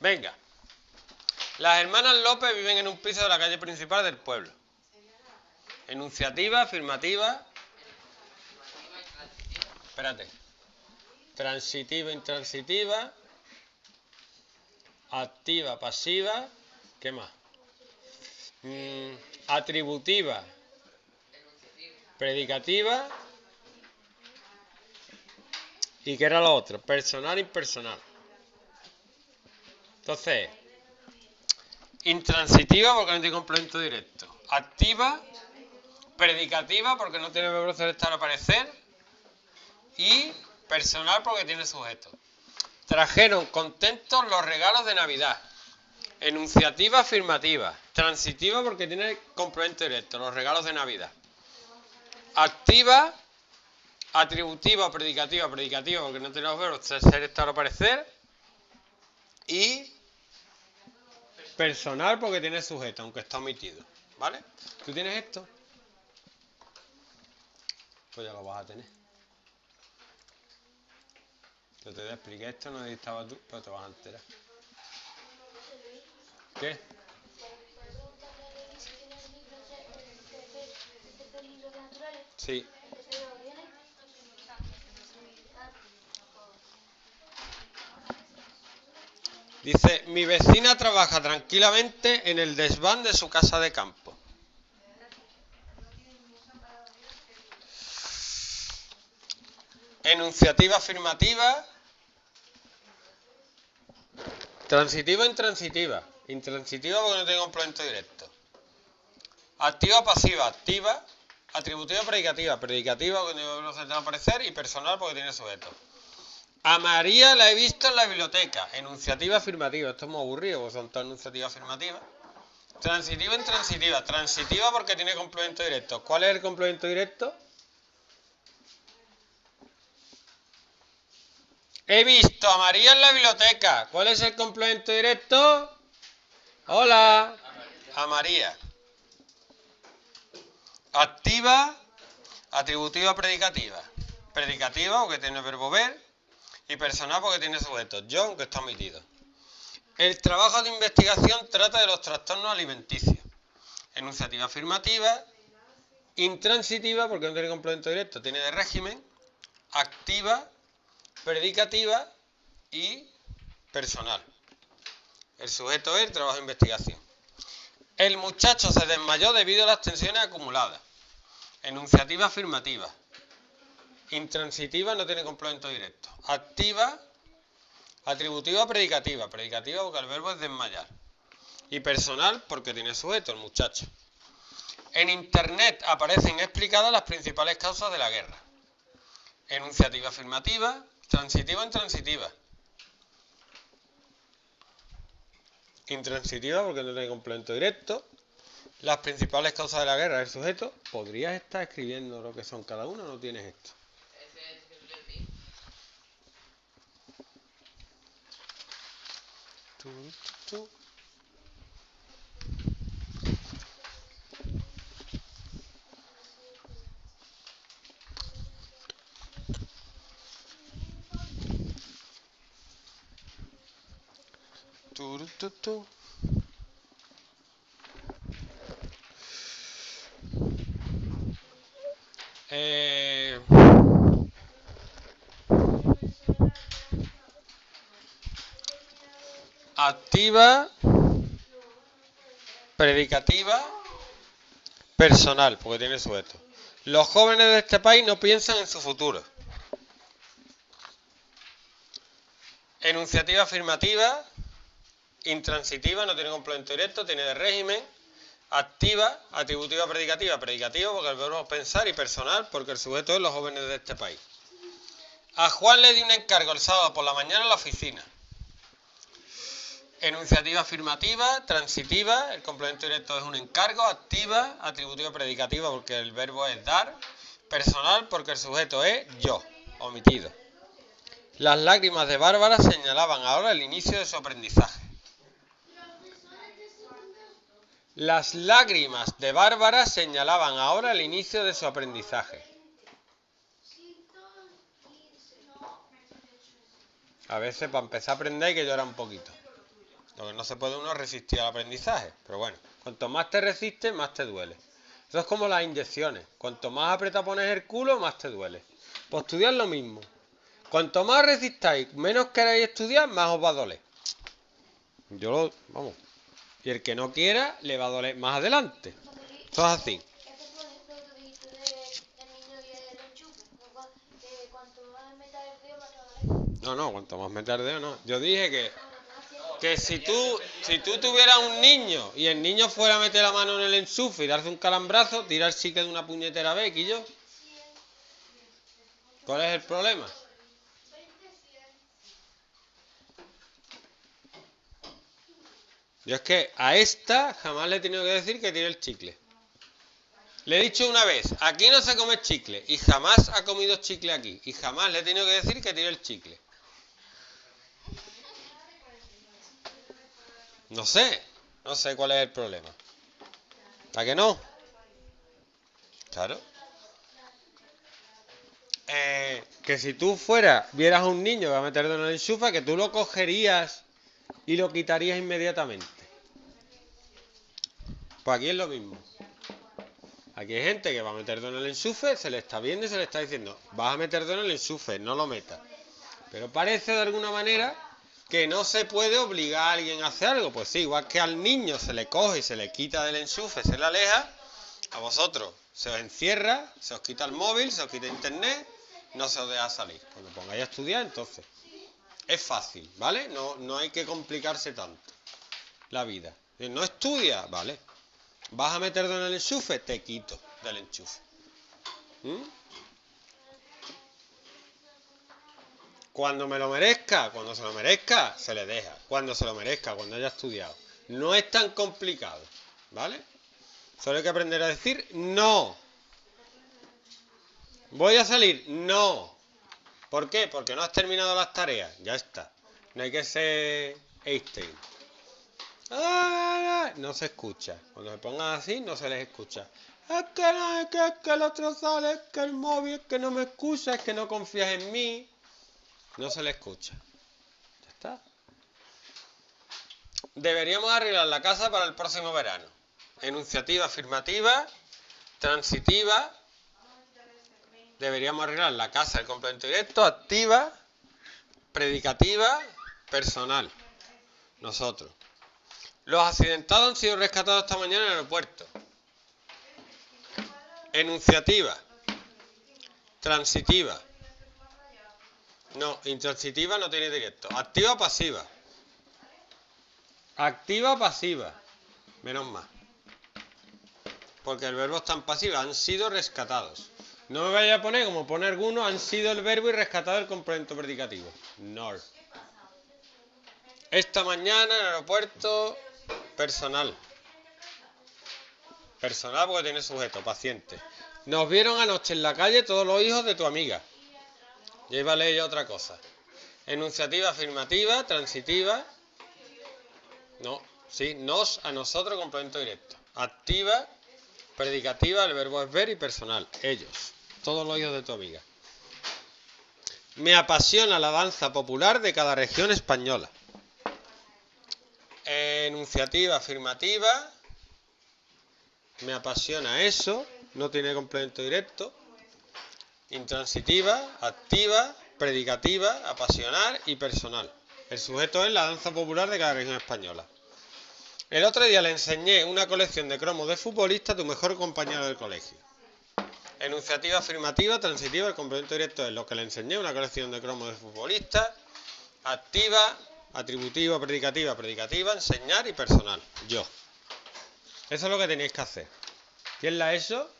Venga. Las hermanas López viven en un piso de la calle principal del pueblo. Enunciativa, afirmativa. Espérate. Transitiva, intransitiva. Activa, pasiva. ¿Qué más? Atributiva. Predicativa. ¿Y qué era lo otro? Personal, impersonal. Entonces, intransitiva porque no tiene complemento directo. Activa, predicativa porque no tiene verbo estar al aparecer. Y personal porque tiene sujeto. Trajeron contentos los regalos de Navidad. Enunciativa, afirmativa. Transitiva porque tiene complemento directo, los regalos de Navidad. Activa, atributiva, predicativa, predicativa porque no tiene los verbos ser, estar o parecer. Y personal porque tiene sujeto, aunque está omitido. ¿Vale? ¿Tú tienes esto? Pues ya lo vas a tener. Yo te expliqué esto, no estaba tú, pero te vas a enterar. ¿Qué? Sí. Dice, mi vecina trabaja tranquilamente en el desván de su casa de campo. Enunciativa, afirmativa. Transitiva, intransitiva. Intransitiva porque no tengo complemento directo. Activa, pasiva. Activa. Atributiva, predicativa. Predicativa porque no se te va a aparecer. Y personal porque tiene sujeto. A María la he visto en la biblioteca. Enunciativa, afirmativa. Esto es muy aburrido porque son todas enunciativas, afirmativas. Transitiva, intransitiva. Transitiva porque tiene complemento directo. ¿Cuál es el complemento directo? He visto a María en la biblioteca. ¿Cuál es el complemento directo? Hola. A María. Activa, atributiva, predicativa. Predicativa porque tiene verbo ver. Y personal porque tiene sujeto. Yo, aunque está omitido. El trabajo de investigación trata de los trastornos alimenticios. Enunciativa, afirmativa. Intransitiva porque no tiene complemento directo. Tiene de régimen. Activa, predicativa y personal. El sujeto es el trabajo de investigación. El muchacho se desmayó debido a las tensiones acumuladas. Enunciativa, afirmativa. Intransitiva no tiene complemento directo. Activa, atributiva, predicativa. Predicativa porque el verbo es desmayar. Y personal porque tiene sujeto, el muchacho. En internet aparecen explicadas las principales causas de la guerra. Enunciativa, afirmativa. Transitiva, intransitiva. Intransitiva porque no tiene complemento directo. Las principales causas de la guerra del sujeto. Podrías estar escribiendo lo que son cada uno, no tienes esto. Activa, predicativa, personal, porque tiene sujeto. Los jóvenes de este país no piensan en su futuro. Enunciativa, afirmativa. Intransitiva, no tiene complemento directo, tiene de régimen. Activa, atributiva, predicativa. Predicativa porque el verbo es pensar y personal porque el sujeto es los jóvenes de este país. A Juan le di un encargo el sábado por la mañana en la oficina. Enunciativa, afirmativa. Transitiva, el complemento directo es un encargo. Activa, atributiva, predicativa porque el verbo es dar. Personal porque el sujeto es yo, omitido. Las lágrimas de Bárbara señalaban ahora el inicio de su aprendizaje. Las lágrimas de Bárbara señalaban ahora el inicio de su aprendizaje. A veces para empezar a aprender hay que llorar un poquito. Lo que no se puede uno es resistir al aprendizaje, pero bueno, cuanto más te resistes, más te duele. Eso es como las inyecciones, cuanto más aprieta pones el culo, más te duele. Pues estudiar lo mismo, cuanto más resistáis, menos queréis estudiar, más os va a doler. Vamos. Y el que no quiera, le va a doler más adelante. Esto es así. No, cuanto más me tardeo, no. Yo dije que si tú tuvieras un niño y el niño fuera a meter la mano en el enchufe y darse un calambrazo, tirar chicle de una puñetera vez, Quillo. ¿Cuál es el problema? Yo es que a esta jamás le he tenido que decir que tire el chicle. Le he dicho una vez, aquí no se come chicle, y jamás ha comido chicle aquí, y jamás le he tenido que decir que tire el chicle. No sé cuál es el problema. ¿A que no? Claro. Que si tú vieras a un niño que va a meter en la enchufa, que tú lo cogerías y lo quitarías inmediatamente. Pues aquí es lo mismo. Aquí hay gente que va a meter dedo en el enchufe, se le está viendo y se le está diciendo, vas a meter dedo en el enchufe, no lo metas. Pero parece de alguna manera que no se puede obligar a alguien a hacer algo. Pues sí, igual que al niño se le coge y se le quita del enchufe, se le aleja, a vosotros se os encierra, se os quita el móvil, se os quita internet, no se os deja salir. Cuando pongáis a estudiar, entonces. Es fácil, ¿vale? No hay que complicarse tanto la vida. No estudia, ¿vale? ¿Vas a meter dedo en el enchufe? Te quito del enchufe. Cuando me lo merezca, cuando se lo merezca, se le deja. Cuando se lo merezca, cuando haya estudiado. No es tan complicado, ¿vale? Solo hay que aprender a decir no. Voy a salir, no. ¿Por qué? Porque no has terminado las tareas. Ya está. No hay que ser Einstein. No se escucha. Cuando se pongan así, no se les escucha. Es que no, es que el otro sale, es que el móvil, es que no me escucha, es que no confías en mí. No se les escucha. Ya está. Deberíamos arreglar la casa para el próximo verano. Enunciativa, afirmativa, transitiva. Deberíamos arreglar la casa, el complemento directo, activa, predicativa, personal. Nosotros. Los accidentados han sido rescatados esta mañana en el aeropuerto. Enunciativa. Transitiva. No, intransitiva no tiene directo. Activa, pasiva. Activa, pasiva. Menos más. Porque el verbo está en pasiva. Han sido rescatados. No me vaya a poner, como pone alguno, han sido el verbo y rescatado el complemento predicativo. No. Esta mañana en el aeropuerto, personal. Personal porque tiene sujeto, paciente. Nos vieron anoche en la calle todos los hijos de tu amiga. Ya iba a leer yo otra cosa. Enunciativa, afirmativa, transitiva. No, sí, nos, a nosotros, complemento directo. Activa, predicativa, el verbo es ver y personal. Ellos, todos los hijos de tu amiga. Me apasiona la danza popular de cada región española. Enunciativa, afirmativa. Me apasiona eso. No tiene complemento directo. Intransitiva, activa, predicativa, apasionar y personal. El sujeto es la danza popular de cada región española. El otro día le enseñé una colección de cromos de futbolista a tu mejor compañero del colegio. Enunciativa, afirmativa, transitiva, el complemento directo es lo que le enseñé, una colección de cromos de futbolista. Activa, atributiva, predicativa, enseñar y personal. Yo. Eso es lo que tenéis que hacer. ¿Quién la ha hecho?